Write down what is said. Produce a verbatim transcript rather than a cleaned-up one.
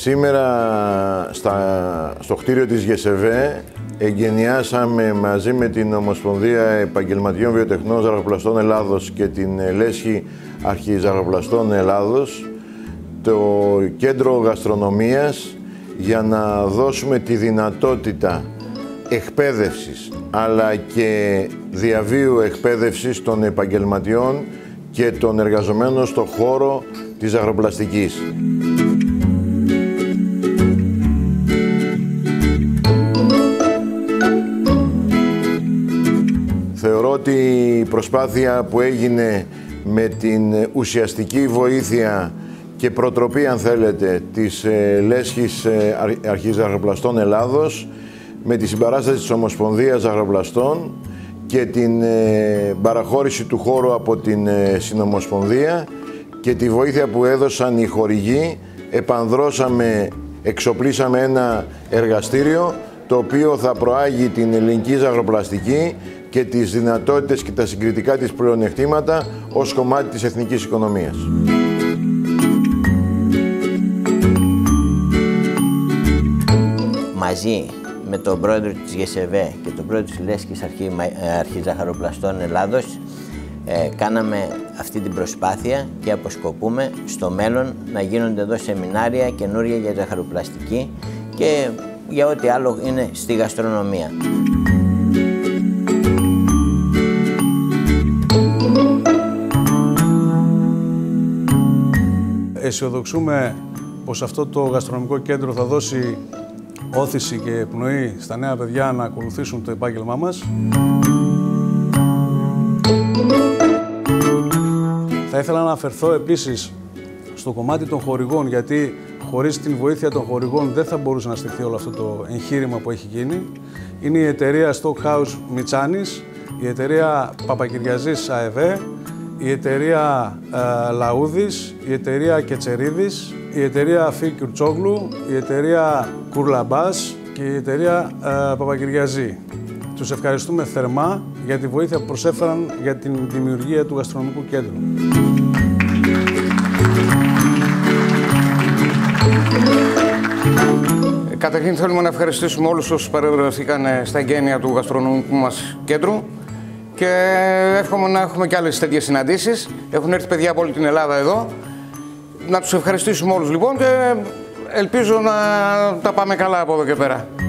Σήμερα στα, στο κτίριο της ΓΣΕΒΕΕ εγκαινιάσαμε μαζί με την Ομοσπονδία Επαγγελματιών Βιοτεχνών Ζαχαροπλαστών Ελλάδος και την Λέσχη Αρχιζαχαροπλαστών Ελλάδος το Κέντρο Γαστρονομίας για να δώσουμε τη δυνατότητα εκπαίδευσης αλλά και διαβίου εκπαίδευσης των επαγγελματιών και των εργαζομένων στον χώρο της ζαχαροπλαστικής. Θεωρώ ότι η προσπάθεια που έγινε με την ουσιαστική βοήθεια και προτροπή, αν θέλετε, της Λέσχης Αρχιζαχαροπλαστών Ελλάδος με τη συμπαράσταση της Ομοσπονδίας Ζαχαροπλαστών και την παραχώρηση του χώρου από την Συνομοσπονδία και τη βοήθεια που έδωσαν οι χορηγοί, επανδρώσαμε, εξοπλίσαμε ένα εργαστήριο το οποίο θα προάγει την ελληνική ζαχαροπλαστική και τις δυνατότητες και τα συγκριτικά της πλεονεκτήματα ως κομμάτι της εθνικής οικονομίας. Μαζί με τον πρόεδρο της ΓΣΕΒΕΕ και τον πρόεδρο της Λέσχης Αρχιζαχαροπλαστών Ελλάδος ε, κάναμε αυτή την προσπάθεια και αποσκοπούμε στο μέλλον να γίνονται εδώ σεμινάρια καινούρια για ζαχαροπλαστική και για ό,τι άλλο είναι στη γαστρονομία. Αισιοδοξούμε πως αυτό το γαστρονομικό κέντρο θα δώσει όθηση και πνοή στα νέα παιδιά να ακολουθήσουν το επάγγελμά μας. Θα ήθελα να αναφερθώ επίσης στο κομμάτι των χορηγών, γιατί χωρίς την βοήθεια των χορηγών δεν θα μπορούσε να στηθεί όλο αυτό το εγχείρημα που έχει γίνει. Είναι η εταιρεία Stock House Michanis, η εταιρεία Παπακυριαζής ΑΕΒΕ, η εταιρεία ε, Λαούδης, η εταιρεία Κετσερίδης, η εταιρεία Φί Κιουρτσόγλου, η εταιρεία Κουρλαμπάς και η εταιρεία ε, Παπακυριαζή. Τους ευχαριστούμε θερμά για τη βοήθεια που προσέφεραν για την δημιουργία του γαστρονομικού κέντρου. Καταρχήν θέλουμε να ευχαριστήσουμε όλους όσους παρευρεθήκαν στα εγγένεια του γαστρονομικού μας κέντρου και εύχομαι να έχουμε και άλλες τέτοιες συναντήσεις. Έχουν έρθει παιδιά από όλη την Ελλάδα εδώ. Να τους ευχαριστήσουμε όλους λοιπόν και ελπίζω να τα πάμε καλά από εδώ και πέρα.